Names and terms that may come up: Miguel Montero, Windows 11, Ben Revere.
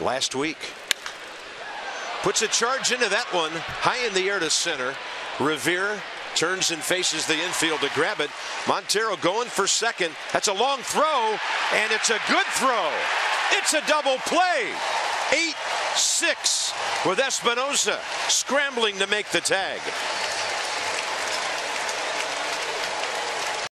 last week. Puts a charge into that one, high in the air to center. Revere turns and faces the infield to grab it. Montero going for second. That's a long throw, and it's a good throw. It's a double play. 8-6 with Espinosa scrambling to make the tag.